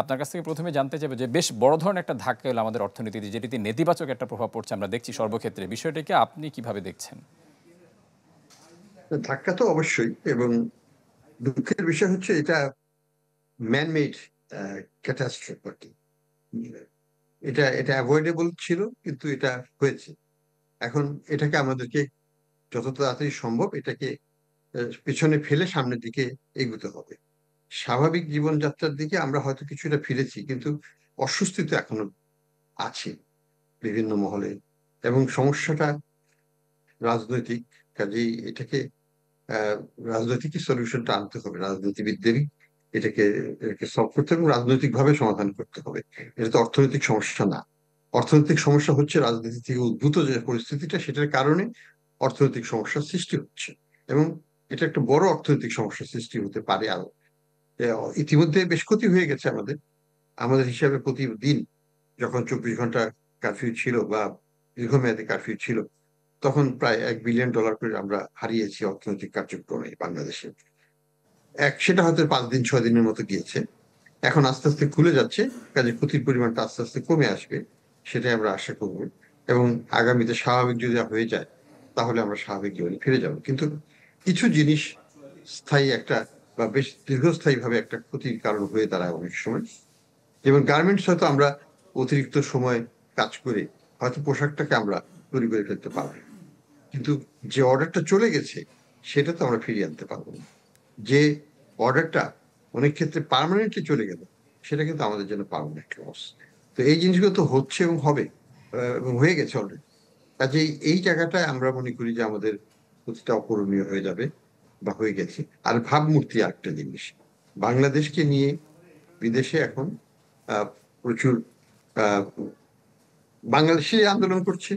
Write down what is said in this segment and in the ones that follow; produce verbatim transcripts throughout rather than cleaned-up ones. আপনার কাছ থেকে প্রথমে জানতে চাইব যে বেশ বড় ধরনের একটা ধাক্কা হলো আমাদের অর্থনীতিতে, যেটিতে নেতিবাচক একটা প্রভাব পড়ছে আমরা দেখছি সর্বক্ষেত্রে, বিষয়টিকে আপনি কিভাবে দেখছেন? ধাক্কা তো অবশ্যই, এবং দুঃখের বিষয় হচ্ছে এটা ম্যানমেড ক্যাটাস্ট্রফি। এটা এটা অ্যাভয়েডেবল ছিল, কিন্তু এটা হয়েছে। এখন এটাকে আমাদেরকে যত তাড়াতাড়ি সম্ভব এটাকে পেছনে ফেলে সামনের দিকে এগোতে হবে। স্বাভাবিক জীবনযাত্রার দিকে আমরা হয়তো কিছুটা ফিরেছি, কিন্তু অস্বস্তি তো এখনো আছে বিভিন্ন মহলে, এবং সমস্যাটা রাজনৈতিক। কাজেই এটাকে রাজনৈতিক সলিউশনটা আনতে হবে, রাজনীতিবিদদেরই এটাকে সলভ করতে হবে এবং রাজনৈতিক ভাবে সমাধান করতে হবে। এটা তো অর্থনৈতিক সমস্যা না, অর্থনৈতিক সমস্যা হচ্ছে রাজনীতি থেকে উদ্ভূত যে পরিস্থিতিটা, সেটার কারণে অর্থনৈতিক সমস্যার সৃষ্টি হচ্ছে, এবং এটা একটা বড় অর্থনৈতিক সমস্যার সৃষ্টি হতে পারে। আরো ইতিমধ্যে বেশ ক্ষতি হয়ে গেছে আমাদের। আমাদের হিসাবে প্রতিদিন যখন চব্বিশ ঘন্টা কারফিউ ছিল বা দীর্ঘমেয়াদী কারফিউ ছিল, তখন প্রায় এক বিলিয়ন ডলার করে আমরা হারিয়েছি অর্থনৈতিক কার্যক্রমে বাংলাদেশে। এক সেটা হয়তো পাঁচ দিন ছয় দিনের মতো গিয়েছে, এখন আস্তে আস্তে খুলে যাচ্ছে। কাজে ক্ষতির পরিমাণটা আস্তে আস্তে কমে আসবে, সেটাই আমরা আশা করব, এবং আগামীতে স্বাভাবিক যদি হয়ে যায় তাহলে আমরা স্বাভাবিক জীবনে ফিরে যাব। কিন্তু কিছু জিনিস স্থায়ী একটা বা বেশ দীর্ঘস্থায়ী ভাবে একটা ক্ষতির কারণ হয়ে দাঁড়ায় অনেক সময়। যেমন গার্মেন্টস, হয়তো আমরা অতিরিক্ত সময় কাজ করে হয়তো পোশাকটাকে আমরা তৈরি করে ফেলতে পারবো, কিন্তু যে অর্ডারটা চলে গেছে সেটা তো আমরা ফিরিয়ে আনতে পারবো না। যে অর্ডারটা অনেক ক্ষেত্রে পার্মানেন্টলি চলে গেল, সেটা কিন্তু আমাদের জন্য পার্মানেন্ট লস। তো এই জিনিসগুলো তো হচ্ছে এবং হবে এবং হয়ে গেছে অলরেডি। কাজেই এই জায়গাটায় আমরা মনে করি যে আমাদের প্রতিটা অপূরণীয় হয়ে যাবে বা হয়ে গেছে। আর ভাবমূর্তি একটা জিনিস, বাংলাদেশকে নিয়ে বিদেশে এখন প্রচুর বাংলাদেশি আন্দোলন করছে,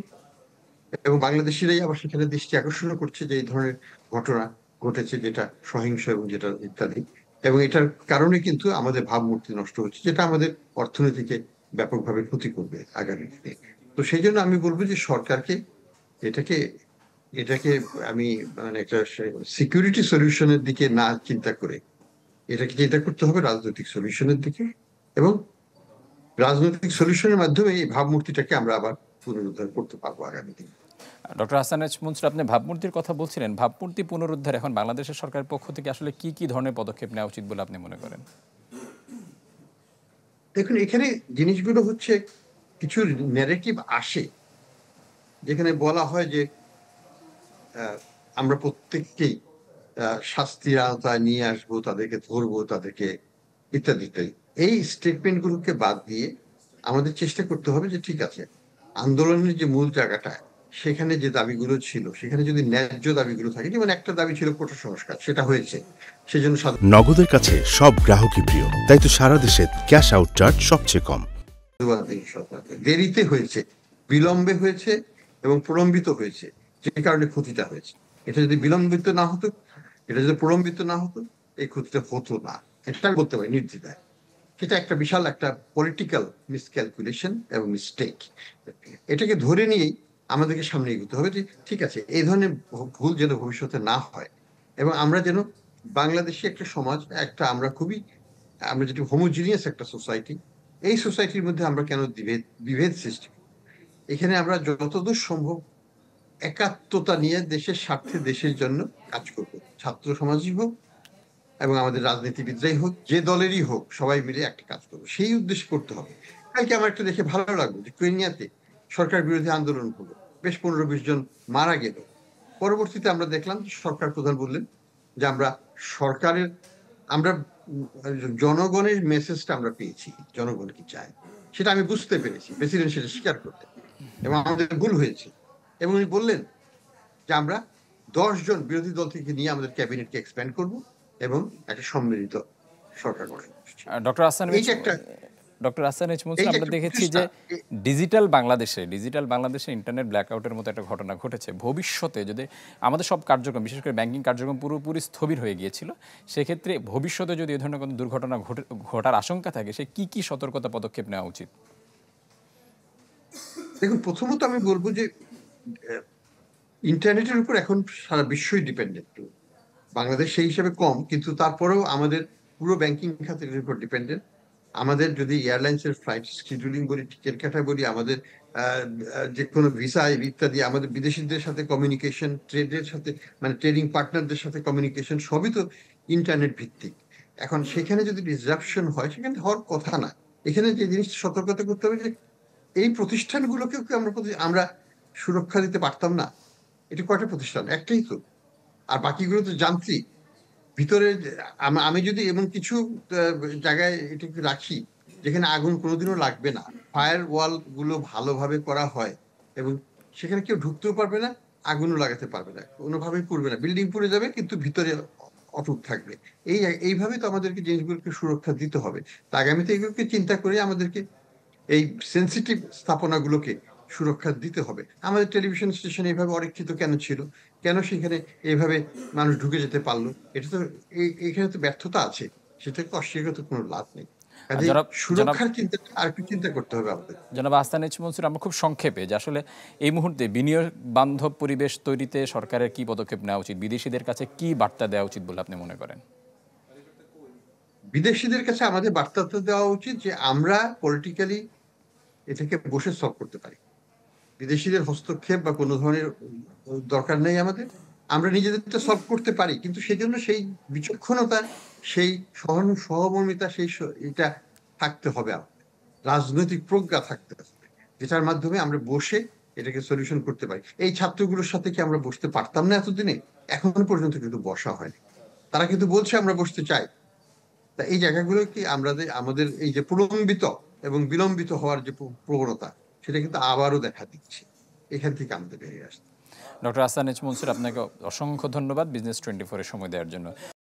এবং বাংলাদেশিরাই আবার সেখানে দৃষ্টি আকর্ষণ করছে যে এই ধরনের ঘটনা ঘটেছে, যেটা সহিংস এবং যেটা ইত্যাদি, এবং এটার কারণে কিন্তু আমাদের ভাবমূর্তি নষ্ট হচ্ছে, যেটা আমাদের অর্থনীতিকে ব্যাপকভাবে ক্ষতি করবে আগামী দিনে। তো সেই জন্য আমি বলবো যে সরকারকে এটাকে এটাকে আমি মানে একটা সিকিউরিটি সলিউশনের দিকে না চিন্তা করে এটাকে চিন্তা করতে হবে রাজনৈতিক সলিউশনের দিকে, এবং রাজনৈতিক সলিউশনের মাধ্যমে এই ভাবমূর্তিটাকে আমরা আবার পুনরুদ্ধার করতে পারবো আগামী দিনে। ডক্টর আহসান এইচ মনসুর, আপনি ভাবমূর্তির কথা বলছিলেন। ভাবমূর্তি পুনরুদ্ধার এখন বাংলাদেশের সরকারের পক্ষ থেকে আসলে কি কি ধরনের পদক্ষেপ নেওয়া উচিত বলে আপনি মনে করেন? দেখুন, এখানে জিনিসগুলো হচ্ছে কিছু ন্যারেটিভ আসে যেখানে বলা হয় যে আমরা প্রত্যেককেই শাস্তির আওতায় নিয়ে আসবো, তাদেরকে ধরবো, তাদেরকে ইত্যাদি ইত্যাদি। এই স্টেটমেন্টগুলোকে বাদ দিয়ে আমাদের চেষ্টা করতে হবে যে ঠিক আছে, আন্দোলনের যে মূল জায়গাটা, সেখানে যে দাবিগুলো ছিল, সেখানে যদি ন্যায্য দাবিগুলো থাকে, যেমন একটা দাবি ছিল কোটা সংস্কার, সেটা হয়েছে। সেজন্য নগদের কাছে সব গ্রাহকই প্রিয়, তাই তো সারা দেশে ক্যাশ আউট চার্জ সবচেয়ে কম। দেরিতে হয়েছে, বিলম্বে হয়েছে এবং প্রলম্বিত হয়েছে, যে কারণে ক্ষতিটা হয়েছে। এটা যদি বিলম্বিত না হতো, এটা যদি প্রলম্বিত না হতো, এই ক্ষতিটা হতো না, এটা বলতে পারি নির্দ্বিধায়। সেটা একটা বিশাল একটা পলিটিক্যাল মিসক্যালকুলেশন এবং মিস্টেক। এটাকে ধরে নিয়েই আমাদেরকে সামনে এগোতে হবে যে ঠিক আছে, এই ধরনের ভুল যেন ভবিষ্যতে না হয়, এবং আমরা যেন বাংলাদেশি একটা সমাজ, একটা আমরা খুবই আমরা যেটি হোমোজিনিয়াস একটা সোসাইটি, এই সোসাইটির মধ্যে আমরা কেন বিভেদ বিভেদ সৃষ্টি করি? এখানে আমরা যতদূর সম্ভব একাত্মতা নিয়ে দেশের স্বার্থে, দেশের জন্য কাজ করব। ছাত্র সমাজই হোক এবং আমাদের রাজনীতিবিদরাই হোক, যে দলেরই হোক, সবাই মিলে একটা কাজ করবো, সেই উদ্দেশ্য করতে হবে। কালকে আমার একটা দেখে ভালো লাগলো যে কেনিয়াতে সরকার বিরোধী আন্দোলন হলো, বেশ পনেরো বিশ জন মারা গেল। পরবর্তীতে আমরা দেখলাম সরকার প্রধান বললেন যে আমরা সরকারের আমরা জনগণের মেসেজটা আমরা পেয়েছি, জনগণ কি চায় সেটা আমি বুঝতে পেরেছি, প্রেসিডেন্ট সেটা স্বীকার করলেন এবং আমাদের ভুল হয়েছে। এবং উনি বললেন যে আমরা দশ জন বিরোধী দল থেকে নিয়ে আমাদের ক্যাবিনেটকে এক্সপ্যান্ড করব এবং একটা সম্মিলিত সরকার গঠন। ডক্টর আহসান, এটা একটা ডক্টর আহসান এইচ মনসুর, আমরা দেখেছি যে ডিজিটাল বাংলাদেশে ডিজিটাল বাংলাদেশে ইন্টারনেট ব্ল্যাকআউটের মতো একটা ঘটনা ঘটেছে। ভবিষ্যতে যদি আমাদের সব কার্যক্রম, বিশেষ করে ব্যাংকিং কার্যক্রম পুরোপুরি স্থবির হয়ে গিয়েছিল, সেক্ষেত্রে ভবিষ্যতে যদি এ ধরনের কোনো দুর্ঘটনা ঘটার আশঙ্কা থাকে, সে কি কি সতর্কতা পদক্ষেপ নেওয়া উচিত? দেখুন, প্রথমত আমি বলবো যে ইন্টারনেটের উপর এখন সারা বিশ্বই ডিপেন্ডেন্ট। বাংলাদেশ সেই হিসাবে কম, কিন্তু তারপরেও আমাদের পুরো ব্যাংকিং খাতের উপর ডিপেন্ডেন্ট, আমাদের যদি এয়ারলাইন্সের ফ্লাইট শিডিউলিং বলি, টিকেট ক্যাটাগরি, আমাদের যে কোনো ভিসা ইত্যাদি, আমাদের বিদেশিদের সাথে কমিউনিকেশন, ট্রেডের সাথে মানে ট্রেডিং পার্টনারদের সাথে কমিউনিকেশন, সবই তো ইন্টারনেট ভিত্তিক। এখন সেখানে যদি ডিসরাপশন হয়, সেখানে হওয়ার কথা না। এখানে যে জিনিসটা সতর্কতা করতে হবে যে এই প্রতিষ্ঠানগুলোকেও কি আমরা আমরা সুরক্ষা দিতে পারতাম না? এটা কয়টা প্রতিষ্ঠান? একটাই তো, আর বাকিগুলো তো যান্ত্রিক। ভিতরে আমি যদি এমন কিছু জায়গায় এটা রাখি যেখানে আগুন কোনোদিনও লাগবে না, ফায়ার ওয়াল গুলো ভালোভাবে করা হয় এবং সেখানে কেউ ঢুকতেও পারবে না, আগুনও লাগাতে পারবে না, কোনোভাবেই পুড়বে না, বিল্ডিং পুড়ে যাবে কিন্তু ভিতরে অটুট থাকবে। এই এইভাবে তো আমাদেরকে জিনিসগুলোকে সুরক্ষা দিতে হবে। তা আগামীতে এগুলোকে চিন্তা করে আমাদেরকে এই সেন্সিটিভ স্থাপনাগুলোকে সুরক্ষা দিতে হবে। আমাদের টেলিভিশন স্টেশন এইভাবে অরক্ষিত কেন ছিল? কেন সেখানে এইভাবে মানুষ ঢুকে যেতে পারলো? এটা তো এখানে তো ব্যর্থতা আছে, সেটাকে অস্বীকার তো কোনো লাভ নেই। জনাব আহসান এইচ মনসুর, আমরা খুব সংক্ষেপে যে আসলে এই মুহূর্তে বিনিয়োগ বান্ধব পরিবেশ তৈরিতে সরকারের কি পদক্ষেপ নেওয়া উচিত, বিদেশিদের কাছে কি বার্তা দেওয়া উচিত বলে আপনি মনে করেন? বিদেশিদের কাছে আমাদের বার্তা দেওয়া উচিত যে আমরা পলিটিক্যালি এটাকে বসে সলভ করতে পারি, বিদেশিদের হস্তক্ষেপ বা কোনো ধরনের দরকার নেই আমাদের, আমরা নিজেদেরটা সলভ করতে পারি। কিন্তু সেই জন্য সেই বিচক্ষণতা, সেই সহমর্মিতা, সেই এটা থাকতে হবে, আমাদের রাজনৈতিক প্রজ্ঞা থাকতে হবে, যেটার মাধ্যমে আমরা বসে এটাকে সলিউশন করতে পারি। এই ছাত্রগুলোর সাথে কি আমরা বসতে পারতাম না এতদিনে? এখন পর্যন্ত কিন্তু বসা হয়নি, তারা কিন্তু বলছে আমরা বসতে চাই। তা এই জায়গাগুলো কি আমরা আমাদের এই যে প্রলম্বিত এবং বিলম্বিত হওয়ার যে প্রবণতা, সেটা কিন্তু আবারও দেখা দিচ্ছে, এখান থেকে আমাদের বেরিয়ে আসছে। ডক্টর আহসান এইচ মনসুর, আপনাকে অসংখ্য ধন্যবাদ বিজনেস টোয়েন্টি ফোরের সময় দেওয়ার জন্য।